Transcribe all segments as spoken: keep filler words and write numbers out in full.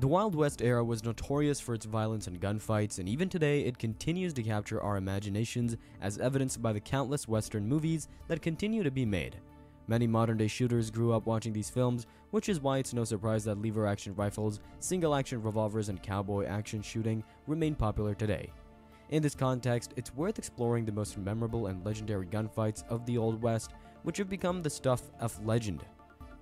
The Wild West era was notorious for its violence and gunfights, and even today it continues to capture our imaginations as evidenced by the countless Western movies that continue to be made. Many modern-day shooters grew up watching these films, which is why it's no surprise that lever-action rifles, single-action revolvers, and cowboy action shooting remain popular today. In this context, it's worth exploring the most memorable and legendary gunfights of the Old West, which have become the stuff of legend.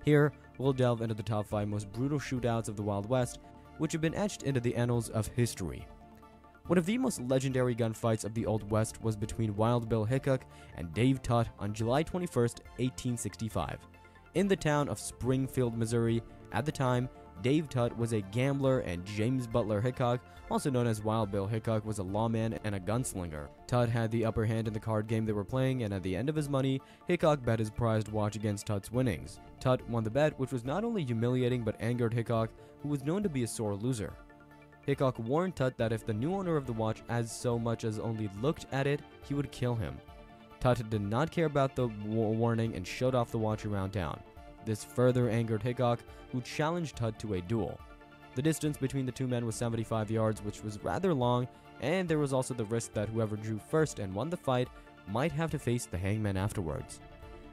Here, we'll delve into the top five most brutal shootouts of the Wild West, which have been etched into the annals of history. One of the most legendary gunfights of the Old West was between Wild Bill Hickok and Dave Tutt on July twenty-first, eighteen sixty-five. In the town of Springfield, Missouri, at the time, Dave Tutt was a gambler and James Butler Hickok, also known as Wild Bill Hickok, was a lawman and a gunslinger. Tutt had the upper hand in the card game they were playing, and at the end of his money, Hickok bet his prized watch against Tutt's winnings. Tutt won the bet, which was not only humiliating but angered Hickok, who was known to be a sore loser. Hickok warned Tutt that if the new owner of the watch as so much as only looked at it, he would kill him. Tutt did not care about the warning and showed off the watch around town. This further angered Hickok, who challenged Tutt to a duel. The distance between the two men was seventy-five yards, which was rather long, and there was also the risk that whoever drew first and won the fight might have to face the hangman afterwards.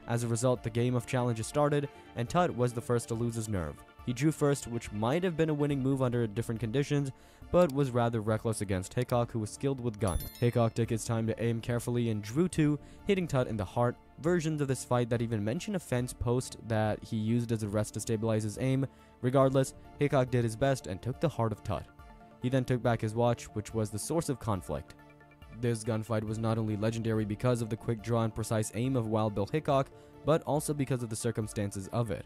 As a result, the game of challenges started, and Tutt was the first to lose his nerve. He drew first, which might have been a winning move under different conditions, but was rather reckless against Hickok, who was skilled with guns. Hickok took his time to aim carefully and drew two, hitting Tutt in the heart. Versions of this fight that even mention a fence post that he used as a rest to stabilize his aim. Regardless, Hickok did his best and took the heart of Tutt. He then took back his watch, which was the source of conflict. This gunfight was not only legendary because of the quick draw and precise aim of Wild Bill Hickok, but also because of the circumstances of it.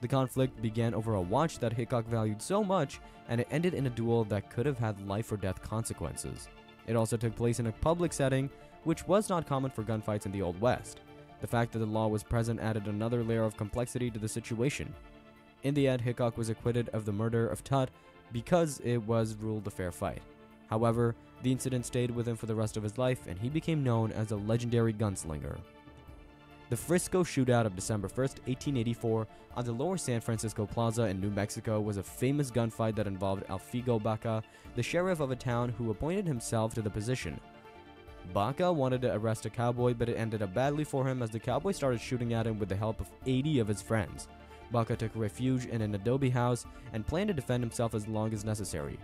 The conflict began over a watch that Hickok valued so much, and it ended in a duel that could have had life or death consequences. It also took place in a public setting, which was not common for gunfights in the Old West. The fact that the law was present added another layer of complexity to the situation. In the end, Hickok was acquitted of the murder of Tutt because it was ruled a fair fight. However, the incident stayed with him for the rest of his life, and he became known as a legendary gunslinger. The Frisco shootout of December first, eighteen eighty-four, on the lower San Francisco Plaza in New Mexico was a famous gunfight that involved Elfego Baca, the sheriff of a town who appointed himself to the position. Baca wanted to arrest a cowboy, but it ended up badly for him as the cowboy started shooting at him with the help of eighty of his friends. Baca took refuge in an adobe house and planned to defend himself as long as necessary.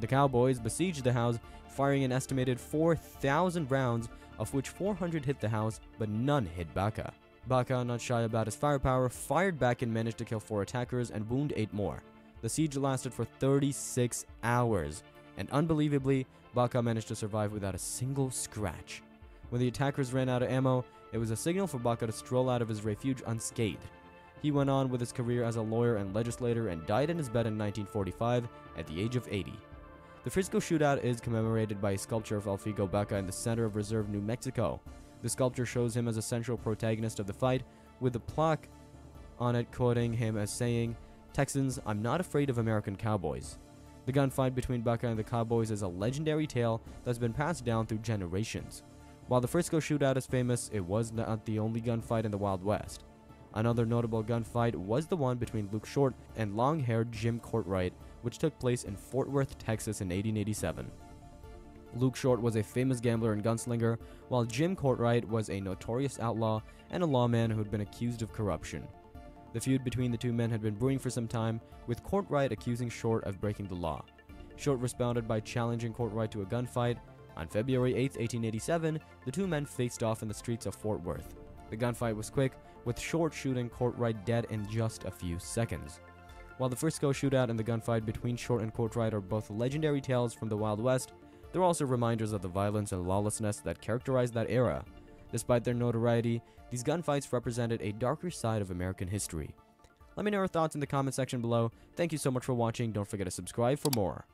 The cowboys besieged the house, firing an estimated four thousand rounds, of which four hundred hit the house, but none hit Baca. Baca, not shy about his firepower, fired back and managed to kill four attackers and wound eight more. The siege lasted for thirty-six hours, and unbelievably, Baca managed to survive without a single scratch. When the attackers ran out of ammo, it was a signal for Baca to stroll out of his refuge unscathed. He went on with his career as a lawyer and legislator and died in his bed in nineteen forty-five at the age of eighty. The Frisco shootout is commemorated by a sculpture of Elfego Baca in the center of Reserve, New Mexico. The sculpture shows him as a central protagonist of the fight, with a plaque on it quoting him as saying, "Texans, I'm not afraid of American cowboys." The gunfight between Baca and the cowboys is a legendary tale that's been passed down through generations. While the Frisco shootout is famous, it was not the only gunfight in the Wild West. Another notable gunfight was the one between Luke Short and long-haired Jim Courtright, which took place in Fort Worth, Texas in eighteen eighty-seven. Luke Short was a famous gambler and gunslinger, while Jim Courtright was a notorious outlaw and a lawman who had been accused of corruption. The feud between the two men had been brewing for some time, with Courtright accusing Short of breaking the law. Short responded by challenging Courtright to a gunfight. On February eighth, eighteen eighty-seven, the two men faced off in the streets of Fort Worth. The gunfight was quick, with Short shooting Courtright dead in just a few seconds. While the Frisco shootout and the gunfight between Short and Courtright are both legendary tales from the Wild West, they're also reminders of the violence and lawlessness that characterized that era. Despite their notoriety, these gunfights represented a darker side of American history. Let me know your thoughts in the comment section below. Thank you so much for watching. Don't forget to subscribe for more.